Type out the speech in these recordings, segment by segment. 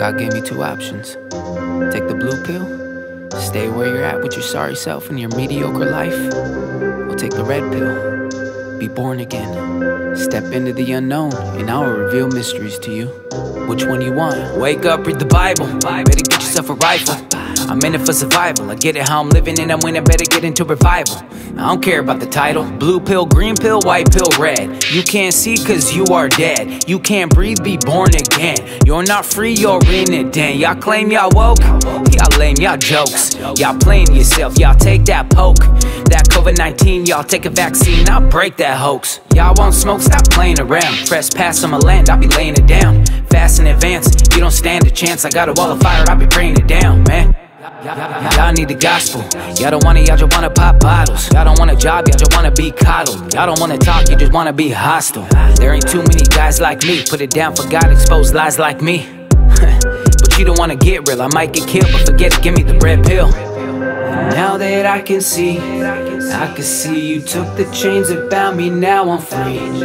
God gave me two options. Take the blue pill, stay where you're at with your sorry self and your mediocre life. Or take the red pill, be born again. Step into the unknown, and I will reveal mysteries to you. Which one you want? Wake up, read the Bible. Better get yourself a rifle. I'm in it for survival. I get it how I'm living and I'm winning. Better get into revival. I don't care about the title. Blue pill, green pill, white pill, red. You can't see cause you are dead. You can't breathe, be born again. You're not free, you're in a den. Y'all claim y'all woke, y'all lame, y'all jokes. Y'all playing yourself, y'all take that poke. That COVID-19, y'all take a vaccine, I'll break that hoax. Y'all won't smoke, stop playing around. Press pass on my land, I'll be laying it down. Fast in advance, you don't stand a chance. I got a wall of fire, I'll be praying it down, man. Y'all need the gospel. Y'all don't want it, y'all just wanna pop bottles. Y'all don't want a job, y'all just wanna be coddled. Y'all don't wanna talk, you just wanna be hostile. There ain't too many guys like me. Put it down for God, expose lies like me. But you don't wanna get real, I might get killed, but forget it, give me the red pill. Now that I can see you took the chains that bound me, now I'm free.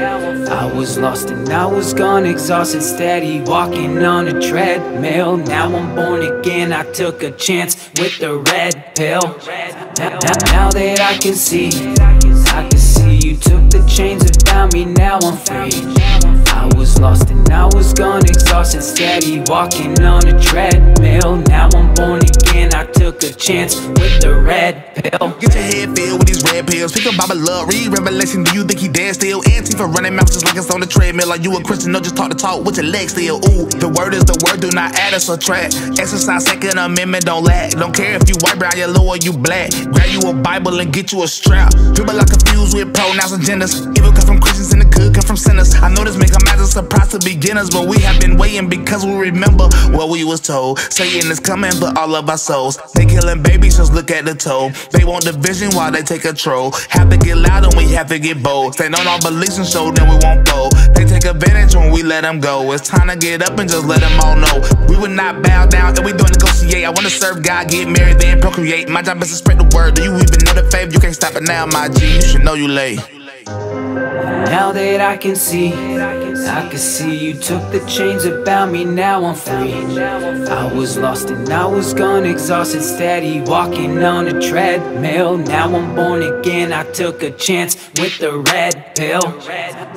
I was lost and I was gone, exhausted, steady, walking on a treadmill. Now I'm born again, I took a chance with the red pill. Now that I can see you took the chains that bound me, now I'm free. I was lost and I was gone, exhausted, steady, walking on a treadmill. Now I'm born again, I took a chance with the red pill. Get your head filled with these red pills. Pick up Bible up, read Revelation. Do you think he dead still? Anti for running mouth just like it's on the treadmill. Are you a Christian? No, just talk the talk with your legs still. Ooh, the word is the word, do not add or subtract. Exercise Second Amendment, don't lack. Don't care if you white, brown, yellow, or you black. Grab you a Bible and get you a strap. People are confused with pronouns and genders. Evil come from Christians and the good come from sinners. I know this may come as a surprise to beginners, but we have been waiting because we remember what we was told. Satan is coming for all of our souls. They killing babies, just look at the toe. They want division while they take control. Have to get loud and we have to get bold. Stand on our beliefs and show them we won't fold. They take advantage when we let them go. It's time to get up and just let them all know. We will not bow down and we don't negotiate. I want to serve God, get married, then procreate. My job is to spread the word. Do you even know the faith? You can't stop it now, my G. You should know you late. Now that I can see you took the chains that bound me, now I'm free. I was lost and I was gone, exhausted, steady, walking on a treadmill. Now I'm born again, I took a chance with the red pill.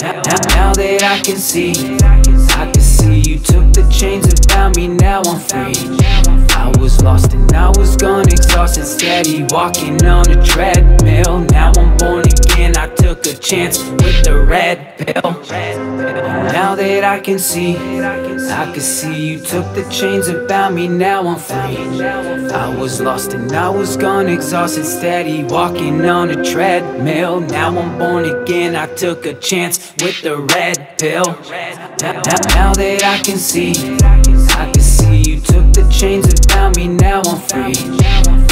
Now that I can see you took the chains that bound me, now I'm free. I was lost and I was gone, exhausted, steady, walking on a treadmill. Now I'm born again, I took a chance with the red pill. Now that I can see you took the chains that bound me, now I'm free. I was lost and I was gone, exhausted, steady, walking on a treadmill. Now I'm born again, I took a chance with the red pill. Now that I can see you took the chains that bound me, now I'm free.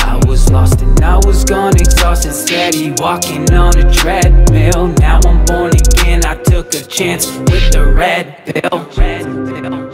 I was lost and I was gone, exhausted, steady, walking on a treadmill. Now I'm born again, I took a chance with the red pill.